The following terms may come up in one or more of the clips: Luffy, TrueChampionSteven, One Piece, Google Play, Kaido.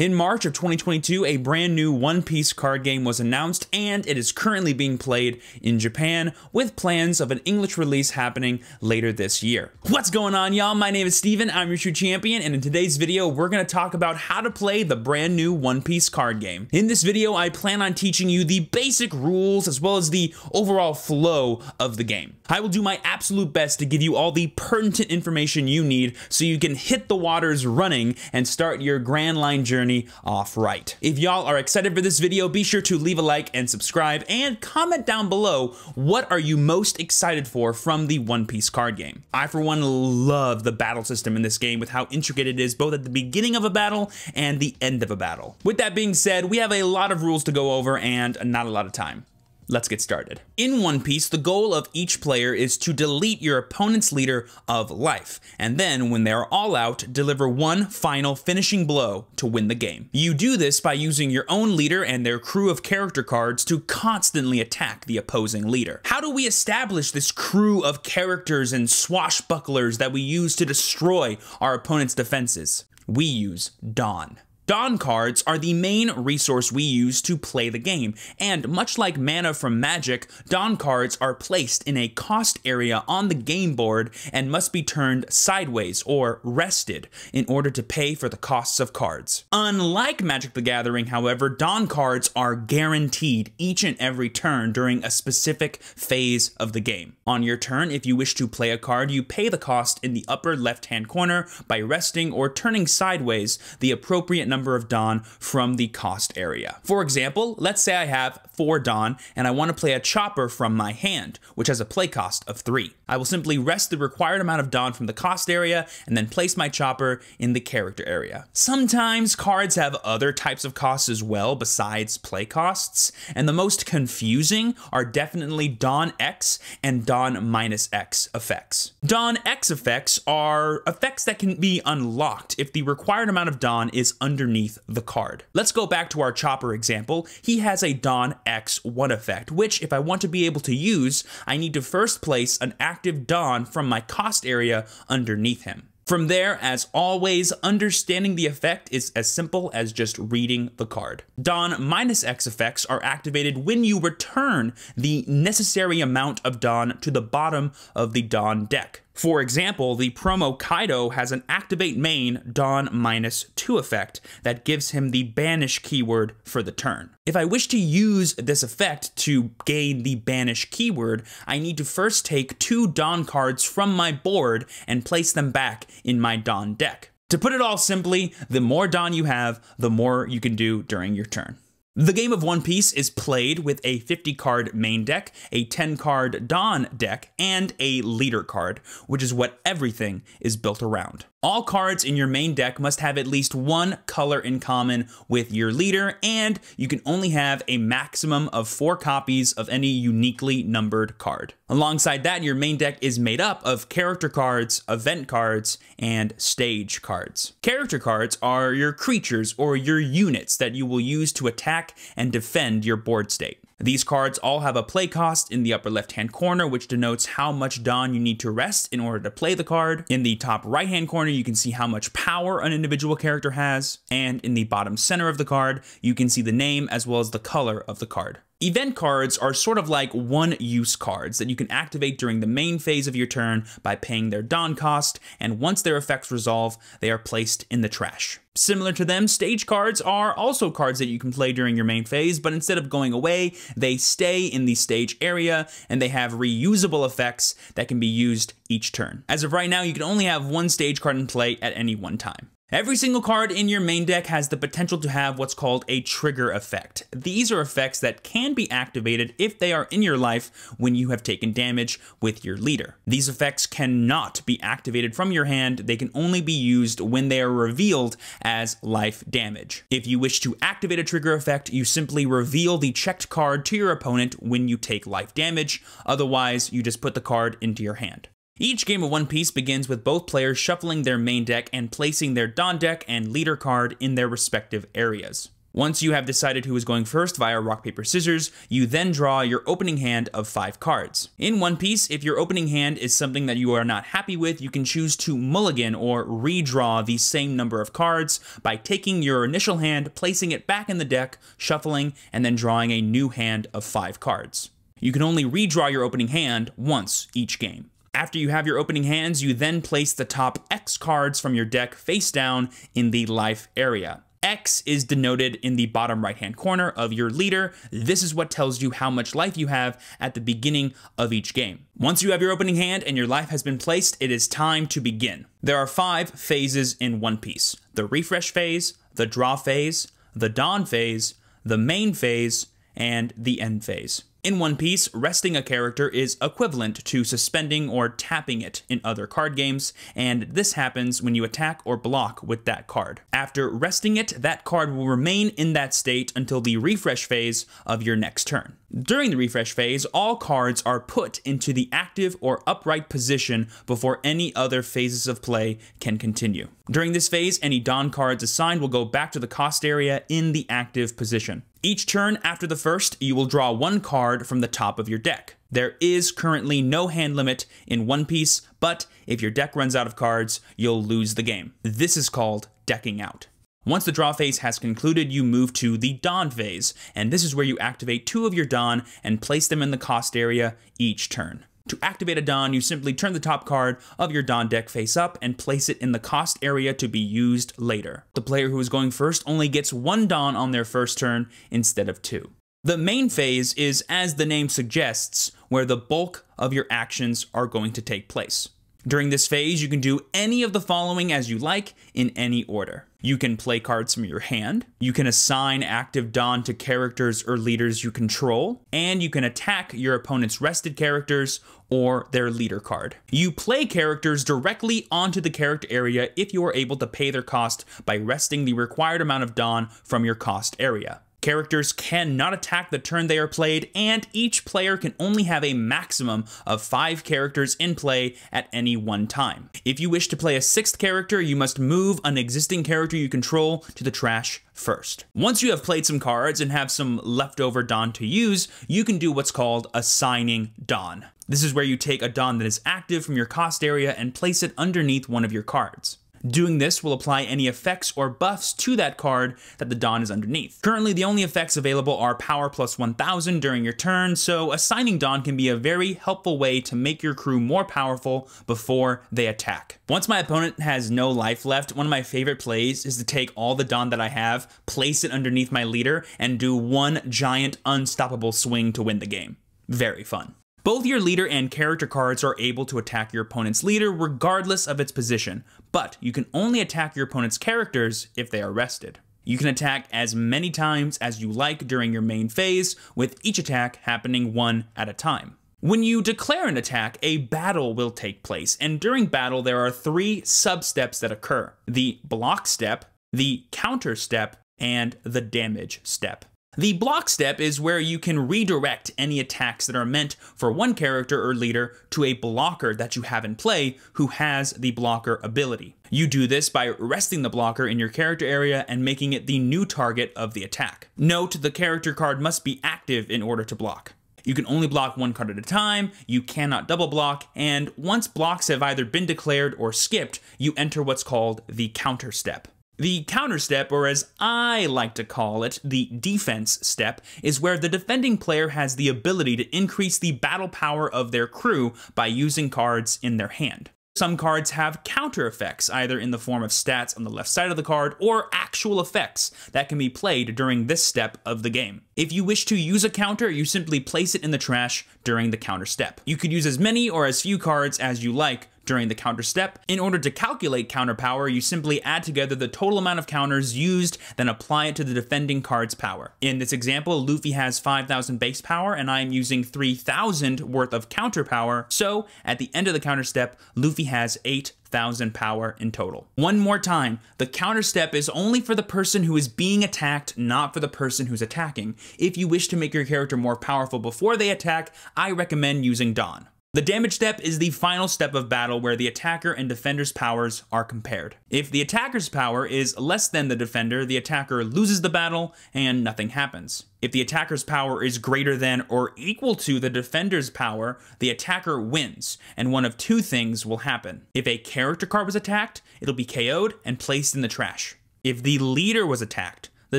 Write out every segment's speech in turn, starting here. In March of 2022, a brand new One Piece card game was announced, and it is currently being played in Japan, with plans of an English release happening later this year. What's going on, y'all? My name is Steven, I'm your true champion, and in today's video, we're going to talk about how to play the brand new One Piece card game. In this video, I plan on teaching you the basic rules as well as the overall flow of the game. I will do my absolute best to give you all the pertinent information you need so you can hit the waters running and start your Grand Line journey off right. If y'all are excited for this video, be sure to leave a like and subscribe, and comment down below, what are you most excited for from the One Piece card game? I, for one, love the battle system in this game with how intricate it is both at the beginning of a battle and the end of a battle. With that being said, we have a lot of rules to go over and not a lot of time. Let's get started. In One Piece, the goal of each player is to delete your opponent's leader of life, and then when they're all out, deliver one final finishing blow to win the game. You do this by using your own leader and their crew of character cards to constantly attack the opposing leader. How do we establish this crew of characters and swashbucklers that we use to destroy our opponent's defenses? We use Dawn. Dawn cards are the main resource we use to play the game, and much like mana from Magic, Dawn cards are placed in a cost area on the game board and must be turned sideways or rested in order to pay for the costs of cards. Unlike Magic the Gathering, however, Dawn cards are guaranteed each and every turn during a specific phase of the game. On your turn, if you wish to play a card, you pay the cost in the upper left-hand corner by resting or turning sideways the appropriate number of Dawn from the cost area. For example, let's say I have 4 Dawn and I want to play a chopper from my hand, which has a play cost of 3. I will simply rest the required amount of Dawn from the cost area and then place my chopper in the character area. Sometimes cards have other types of costs as well besides play costs, and the most confusing are definitely Dawn X and Dawn minus X effects. Dawn X effects are effects that can be unlocked if the required amount of Dawn is underneath the card. Let's go back to our chopper example. He has a Dawn X1 effect, which if I want to be able to use, I need to first place an active Dawn from my cost area underneath him. From there, as always, understanding the effect is as simple as just reading the card. Dawn minus X effects are activated when you return the necessary amount of Dawn to the bottom of the Dawn deck. For example, the promo Kaido has an activate main Dawn minus 2 effect that gives him the banish keyword for the turn. If I wish to use this effect to gain the banish keyword, I need to first take 2 Dawn cards from my board and place them back in my Dawn deck. To put it all simply, the more Dawn you have, the more you can do during your turn. The game of One Piece is played with a 50-card main deck, a 10-card Dawn deck, and a leader card, which is what everything is built around. All cards in your main deck must have at least one color in common with your leader, and you can only have a maximum of 4 copies of any uniquely numbered card. Alongside that, your main deck is made up of character cards, event cards, and stage cards. Character cards are your creatures or your units that you will use to attack and defend your board state. These cards all have a play cost in the upper left-hand corner, which denotes how much Dawn you need to rest in order to play the card. In the top right-hand corner, you can see how much power an individual character has, and in the bottom center of the card, you can see the name as well as the color of the card. Event cards are sort of like one-use cards that you can activate during the main phase of your turn by paying their Dawn cost, and once their effects resolve, they are placed in the trash. Similar to them, stage cards are also cards that you can play during your main phase, but instead of going away, they stay in the stage area, and they have reusable effects that can be used each turn. As of right now, you can only have 1 stage card in play at any one time. Every single card in your main deck has the potential to have what's called a trigger effect. These are effects that can be activated if they are in your life when you have taken damage with your leader. These effects cannot be activated from your hand, they can only be used when they are revealed as life damage. If you wish to activate a trigger effect, you simply reveal the checked card to your opponent when you take life damage, otherwise you just put the card into your hand. Each game of One Piece begins with both players shuffling their main deck and placing their Dawn deck and leader card in their respective areas. Once you have decided who is going first via rock, paper, scissors, you then draw your opening hand of 5 cards. In One Piece, if your opening hand is something that you are not happy with, you can choose to mulligan or redraw the same number of cards by taking your initial hand, placing it back in the deck, shuffling, and then drawing a new hand of 5 cards. You can only redraw your opening hand once each game. After you have your opening hands, you then place the top X cards from your deck face down in the life area. X is denoted in the bottom right-hand corner of your leader. This is what tells you how much life you have at the beginning of each game. Once you have your opening hand and your life has been placed, it is time to begin. There are 5 phases in One Piece: the refresh phase, the draw phase, the dawn phase, the main phase, and the end phase. In One Piece, resting a character is equivalent to suspending or tapping it in other card games, and this happens when you attack or block with that card. After resting it, that card will remain in that state until the refresh phase of your next turn. During the refresh phase, all cards are put into the active or upright position before any other phases of play can continue. During this phase, any Dawn cards assigned will go back to the cost area in the active position. Each turn after the first, you will draw 1 card from the top of your deck. There is currently no hand limit in One Piece, but if your deck runs out of cards, you'll lose the game. This is called decking out. Once the draw phase has concluded, you move to the Dawn phase, and this is where you activate 2 of your Dawn and place them in the cost area each turn. To activate a Dawn, you simply turn the top card of your Dawn deck face up and place it in the cost area to be used later. The player who is going first only gets 1 Dawn on their first turn instead of 2. The main phase is, as the name suggests, where the bulk of your actions are going to take place. During this phase, you can do any of the following as you like in any order. You can play cards from your hand, you can assign active Dawn to characters or leaders you control, and you can attack your opponent's rested characters or their leader card. You play characters directly onto the character area if you are able to pay their cost by resting the required amount of Dawn from your cost area. Characters cannot attack the turn they are played, and each player can only have a maximum of 5 characters in play at any one time. If you wish to play a 6th character, you must move an existing character you control to the trash first. Once you have played some cards and have some leftover Dawn to use, you can do what's called assigning Dawn. This is where you take a Dawn that is active from your cost area and place it underneath one of your cards. Doing this will apply any effects or buffs to that card that the Dawn is underneath. Currently, the only effects available are power plus 1000 during your turn, so assigning Dawn can be a very helpful way to make your crew more powerful before they attack. Once my opponent has no life left, one of my favorite plays is to take all the Dawn that I have, place it underneath my leader, and do one giant unstoppable swing to win the game. Very fun. Both your leader and character cards are able to attack your opponent's leader regardless of its position, but you can only attack your opponent's characters if they are rested. You can attack as many times as you like during your main phase, with each attack happening 1 at a time. When you declare an attack, a battle will take place, and during battle there are 3 sub-steps that occur: the block step, the counter step, and the damage step. The block step is where you can redirect any attacks that are meant for one character or leader to a blocker that you have in play who has the blocker ability. You do this by resting the blocker in your character area and making it the new target of the attack. Note, the character card must be active in order to block. You can only block 1 card at a time, you cannot double block, and once blocks have either been declared or skipped, you enter what's called the counter step. The counter step, or as I like to call it, the defense step, is where the defending player has the ability to increase the battle power of their crew by using cards in their hand. Some cards have counter effects, either in the form of stats on the left side of the card or actual effects that can be played during this step of the game. If you wish to use a counter, you simply place it in the trash during the counter step. You could use as many or as few cards as you like during the counter step. In order to calculate counter power, you simply add together the total amount of counters used, then apply it to the defending card's power. In this example, Luffy has 5,000 base power, and I am using 3,000 worth of counter power, so at the end of the counter step, Luffy has 8,000 power in total. One more time, the counter step is only for the person who is being attacked, not for the person who's attacking. If you wish to make your character more powerful before they attack, I recommend using Dawn. The damage step is the final step of battle where the attacker and defender's powers are compared. If the attacker's power is less than the defender, the attacker loses the battle and nothing happens. If the attacker's power is greater than or equal to the defender's power, the attacker wins, and one of two things will happen. If a character card was attacked, it'll be KO'd and placed in the trash. If the leader was attacked, the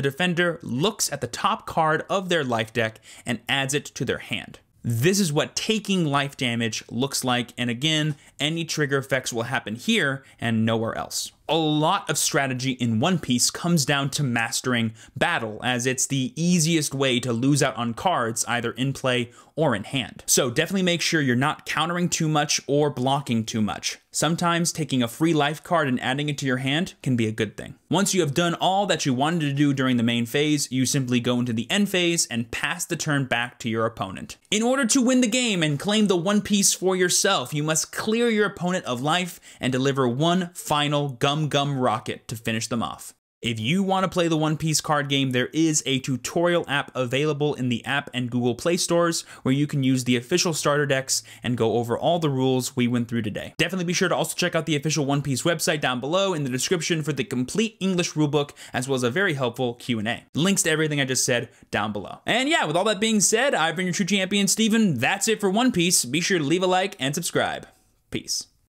defender looks at the top card of their life deck and adds it to their hand. This is what taking life damage looks like, and again, any trigger effects will happen here and nowhere else. A lot of strategy in One Piece comes down to mastering battle, as it's the easiest way to lose out on cards either in play or in hand. So definitely make sure you're not countering too much or blocking too much. Sometimes taking a free life card and adding it to your hand can be a good thing. Once you have done all that you wanted to do during the main phase, you simply go into the end phase and pass the turn back to your opponent. In order to win the game and claim the One Piece for yourself, you must clear your opponent of life and deliver one final gum rocket to finish them off. If you want to play the One Piece card game, there is a tutorial app available in the App and Google Play stores where you can use the official starter decks and go over all the rules we went through today. Definitely be sure to also check out the official One Piece website down below in the description for the complete English rulebook, as well as a very helpful Q&A. Links to everything I just said down below. And yeah, with all that being said, I've been your true champion, Steven. That's it for One Piece. Be sure to leave a like and subscribe. Peace.